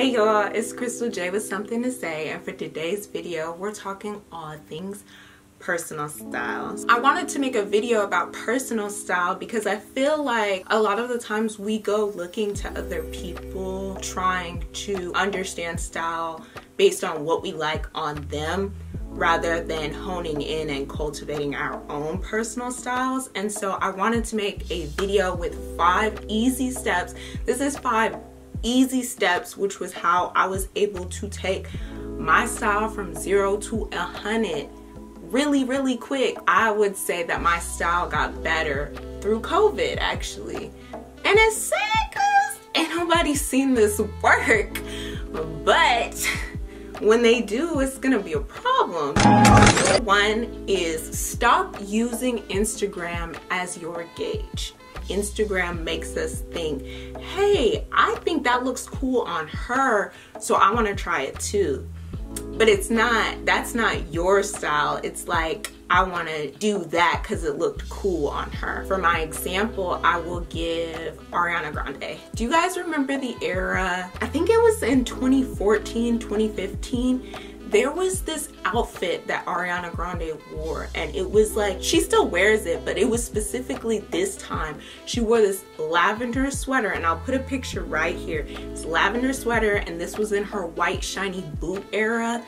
Hey y'all, it's Crystal J with something to say, and for today's video we're talking all things personal styles. I wanted to make a video about personal style because I feel like a lot of the times we go looking to other people, trying to understand style based on what we like on them, rather than honing in and cultivating our own personal styles. And so I wanted to make a video with 5 easy steps. This is 5 easy steps, which was how I was able to take my style from 0 to 100 really quick. I would say that my style got better through COVID, actually, and it's sad because ain't nobody seen this work, but when they do, it's gonna be a problem. One is stop using Instagram as your gauge. Instagram makes us think, hey, I think that looks cool on her, so I want to try it too. But it's not, that's not your style. It's like, I want to do that because it looked cool on her. For my example, I will give Ariana Grande. Do you guys remember the era? I think it was in 2014, 2015. There was this outfit that Ariana Grande wore, and it was like, she still wears it, but it was specifically this time. She wore this lavender sweater, and I'll put a picture right here. It's lavender sweater, and this was in her white shiny boot era.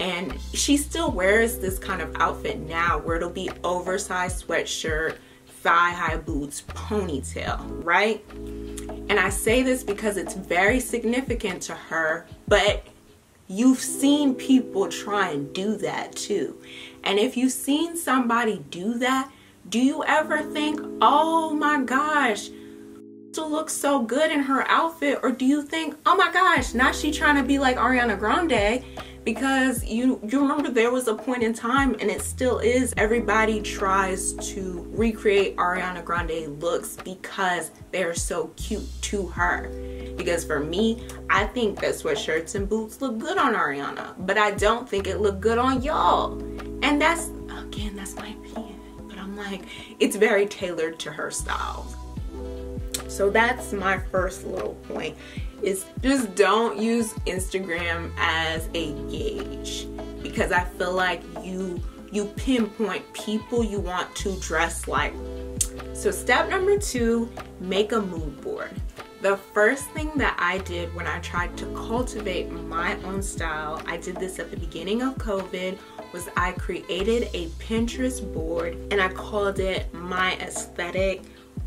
And she still wears this kind of outfit now, where it'll be oversized sweatshirt, thigh-high boots, ponytail, right? And I say this because it's very significant to her, but you've seen people try and do that too. And if you've seen somebody do that, do you ever think, oh my gosh, she looks so good in her outfit? Or do you think, oh my gosh, now she trying to be like Ariana Grande? Because you remember there was a point in time, and it still is, everybody tries to recreate Ariana Grande looks because they're so cute to her. Because for me, I think that sweatshirts and boots look good on Ariana, but I don't think it looked good on y'all. And that's, again, that's my opinion. But I'm like, it's very tailored to her style. So that's my first little point, is just don't use Instagram as a gauge, because I feel like you pinpoint people you want to dress like. So step number 2, make a mood board. The first thing that I did when I tried to cultivate my own style, I did this at the beginning of COVID, was I created a Pinterest board, and I called it My Aesthetic,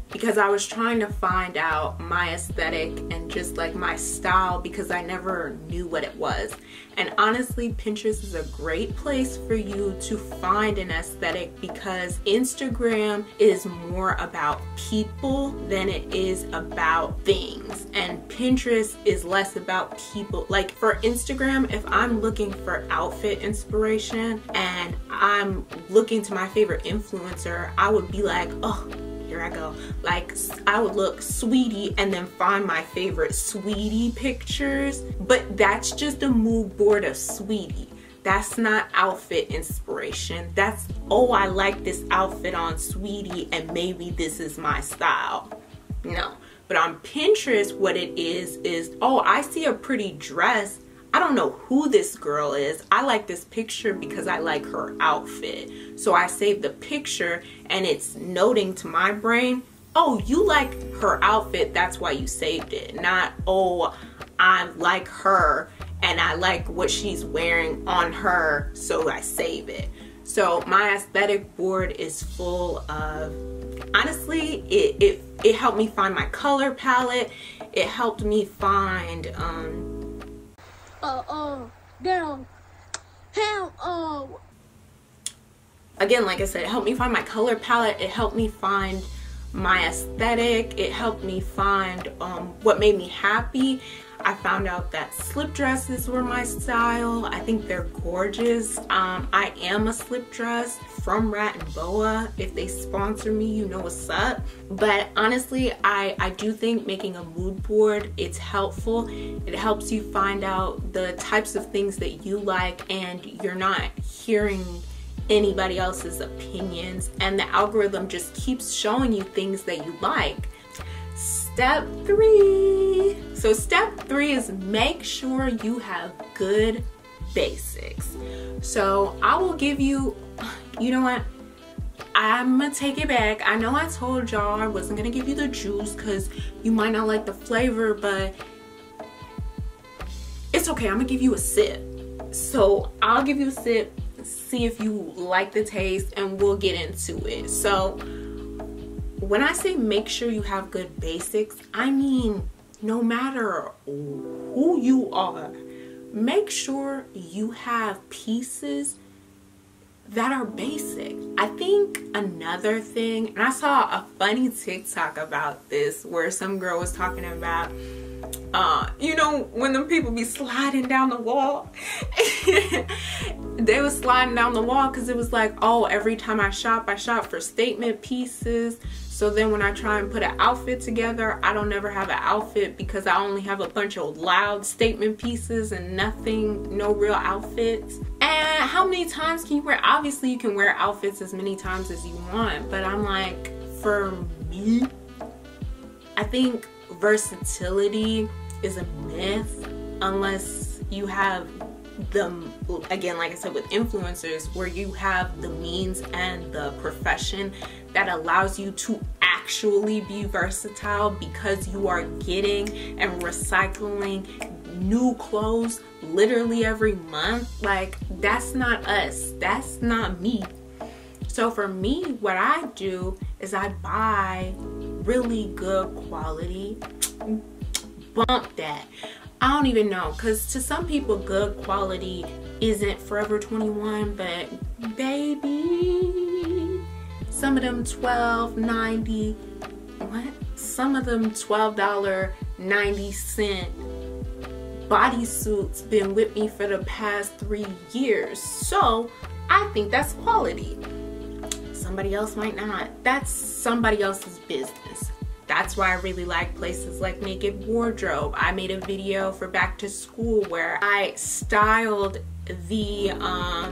because I was trying to find out my aesthetic and just like my style, because I never knew what it was. And honestly, Pinterest is a great place for you to find an aesthetic, because Instagram is more about people than it is about things. And Pinterest is less about people. Like for Instagram, if I'm looking for outfit inspiration and I'm looking to my favorite influencer, I would be like, oh, here I go. Like I would look sweetie and then find my favorite sweetie pictures, but that's just a mood board of sweetie. That's not outfit inspiration. That's, oh, I like this outfit on sweetie and maybe this is my style. No, but on Pinterest, what it is, oh, I see a pretty dress. I don't know who this girl is. I like this picture because I like her outfit. So I save the picture, and it's noting to my brain, oh, you like her outfit, that's why you saved it. Not, oh, I like her and I like what she's wearing on her, so I save it. So my aesthetic board is full of, honestly, it helped me find my color palette. It helped me find, again, like I said, it helped me find my color palette, it helped me find my aesthetic, it helped me find what made me happy. I found out that slip dresses were my style. I think they're gorgeous. I am a slip dress from Rat and Boa. If they sponsor me, you know what's up. But honestly, I do think making a mood board, it's helpful. It helps you find out the types of things that you like, and you're not hearing anybody else's opinions, and the algorithm just keeps showing you things that you like. Step 3. Yay! So step 3 is make sure you have good basics. So I will give you, you know what? I'm gonna take it back. I know I told y'all I wasn't gonna give you the juice because you might not like the flavor, but it's okay, I'm gonna give you a sip. So I'll give you a sip, see if you like the taste, and we'll get into it. So when I say make sure you have good basics, I mean no matter who you are, make sure you have pieces that are basic. I think another thing, and I saw a funny TikTok about this where some girl was talking about you know, when them people be sliding down the wall. They were sliding down the wall because it was like, oh, every time I shop for statement pieces. So then when I try and put an outfit together, I don't never have an outfit because I only have a bunch of loud statement pieces and nothing, no real outfits. And how many times can you wear? Obviously you can wear outfits as many times as you want, but I'm like, for me, I think versatility is a myth unless you have the, again, like I said with influencers, where you have the means and the profession that allows you to actually be versatile because you are getting and recycling new clothes literally every month. Like, that's not us, that's not me. So for me, what I do is I buy really good quality, bump that, I don't even know, because to some people good quality isn't Forever 21, but baby, some of them $12.90, what, some of them $12.90 bodysuits been with me for the past 3 years. So I think that's quality. Somebody else might not. That's somebody else's business. That's why I really like places like Naked Wardrobe. I made a video for back to school where I styled the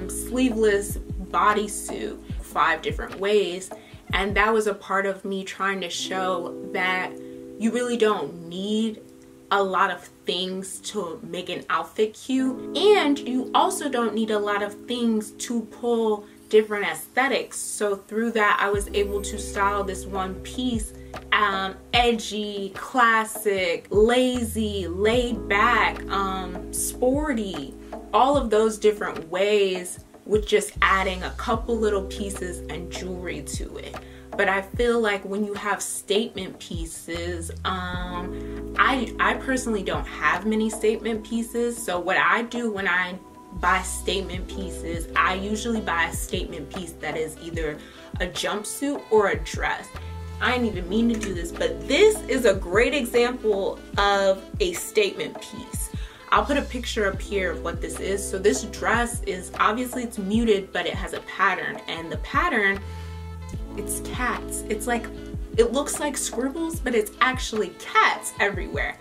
sleeveless bodysuit 5 different ways, and that was a part of me trying to show that you really don't need a lot of things to make an outfit cute, and you also don't need a lot of things to pull different aesthetics. So through that, I was able to style this one piece edgy, classic, lazy, laid back, sporty, all of those different ways, with just adding a couple little pieces and jewelry to it. But I feel like when you have statement pieces, I personally don't have many statement pieces. So what I do when I buy statement pieces, I usually buy a statement piece that is either a jumpsuit or a dress. I didn't even mean to do this, but this is a great example of a statement piece. I'll put a picture up here of what this is. So this dress is, obviously it's muted, but it has a pattern, and the pattern, it's cats. It's like, it looks like scribbles, but it's actually cats everywhere.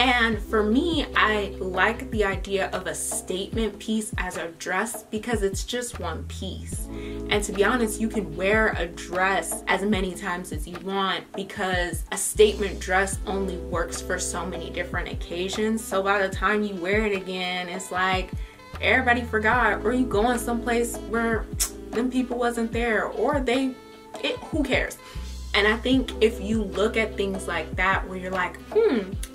And for me, I like the idea of a statement piece as a dress because it's just one piece. And to be honest, you can wear a dress as many times as you want because a statement dress only works for so many different occasions. So by the time you wear it again, it's like everybody forgot, or you going someplace where them people wasn't there, or who cares? And I think if you look at things like that where you're like,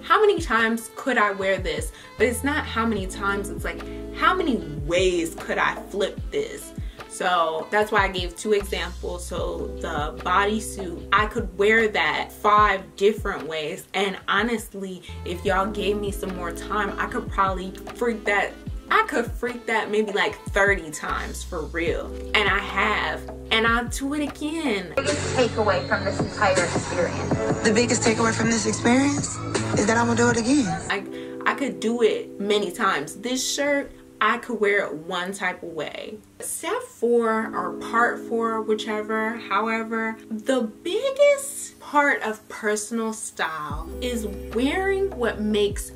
how many times could I wear this? But it's not how many times, it's like, how many ways could I flip this? So that's why I gave 2 examples. So the bodysuit, I could wear that 5 different ways. And honestly, if y'all gave me some more time, I could probably freak that. I could freak that maybe like 30 times for real. And I have, and I'll do it again. The biggest takeaway from this entire experience. The biggest takeaway from this experience is that I'm gonna do it again. I could do it many times. This shirt, I could wear it one type of way. Step 4 or part 4, whichever, however, the biggest part of personal style is wearing what makes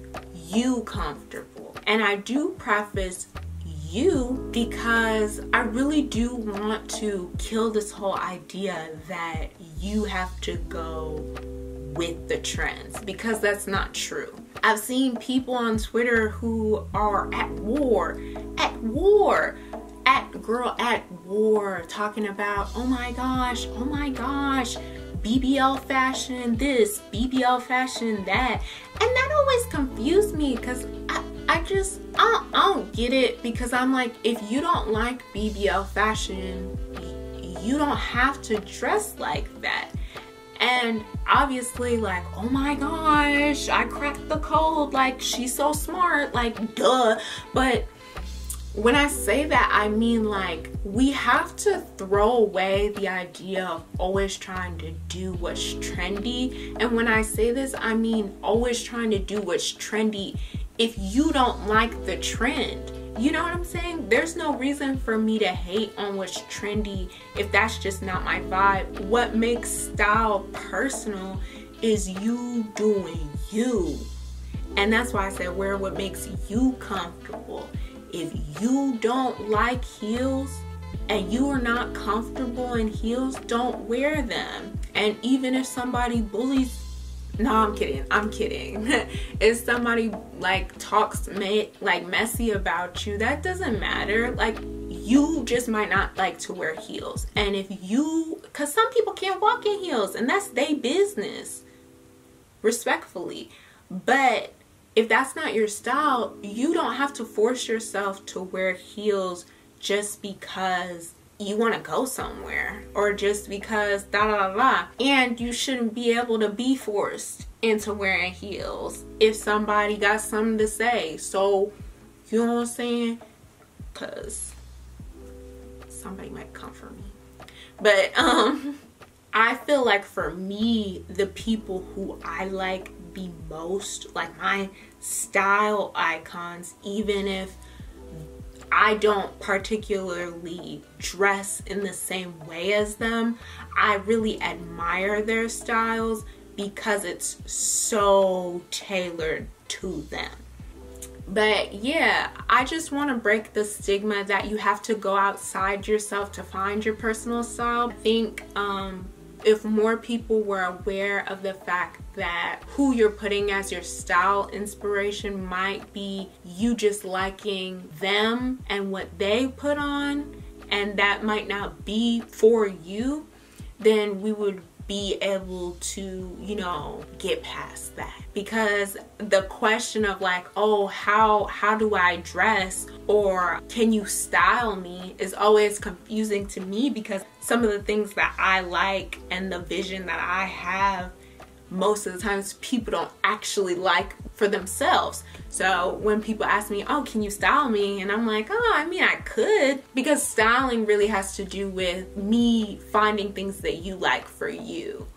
you comfortable. And I do preface you because I really do want to kill this whole idea that you have to go with the trends, because that's not true. I've seen people on Twitter who are at war, talking about, oh my gosh, BBL fashion this, BBL fashion that. And that always confused me, because I don't get it, because I'm like, if you don't like BBL fashion, you don't have to dress like that. And obviously, like, oh my gosh, I cracked the code, like, she's so smart, like, duh. But when I say that, I mean, like, we have to throw away the idea of always trying to do what's trendy. And when I say this, I mean always trying to do what's trendy if you don't like the trend. You know what I'm saying? There's no reason for me to hate on what's trendy if that's just not my vibe. What makes style personal is you doing you. And that's why I said wear what makes you comfortable. If you don't like heels and you are not comfortable in heels, don't wear them. And even if somebody bullies, I'm kidding. If somebody like talks like messy about you, that doesn't matter. Like, you just might not like to wear heels. And if you, cause some people can't walk in heels and that's their business, respectfully. But if that's not your style, you don't have to force yourself to wear heels just because you want to go somewhere or just because da da da. And you shouldn't be able to be forced into wearing heels if somebody got something to say. So, you know what I'm saying? Because somebody might come for me. But I feel like for me, the people who I like the most, like my style icons, even if I don't particularly dress in the same way as them, I really admire their styles because it's so tailored to them. But yeah, I just want to break the stigma that you have to go outside yourself to find your personal style. I think if more people were aware of the fact that who you're putting as your style inspiration might be you just liking them and what they put on, and that might not be for you, then we would be able to, you know, get past that. Because the question of like, oh, how do I dress, or can you style me, is always confusing to me, because some of the things that I like and the vision that I have, most of the times people don't actually like for themselves. So when people ask me, oh, can you style me? And I'm like, oh, I mean, I could. Because styling really has to do with me finding things that you like for you,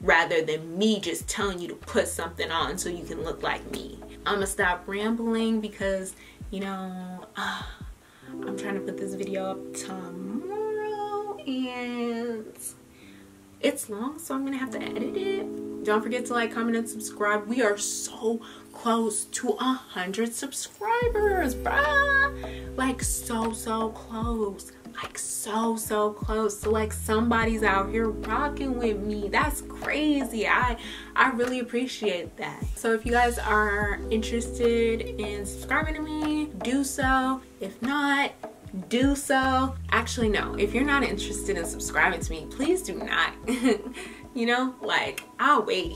rather than me just telling you to put something on so you can look like me. I'm gonna stop rambling because, you know, I'm trying to put this video up tomorrow and it's long, so I'm gonna have to edit it. Don't forget to like, comment, and subscribe. We are so close to 100 subscribers, bruh. Like so close. Like so close. So like somebody's out here rocking with me. That's crazy. I really appreciate that. So if you guys are interested in subscribing to me, do so. If not, do so. Actually, no, if you're not interested in subscribing to me, please do not. You know, like, I'll wait.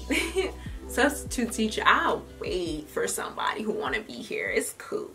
Substitute teacher, I'll wait for somebody who want to be here. It's cool.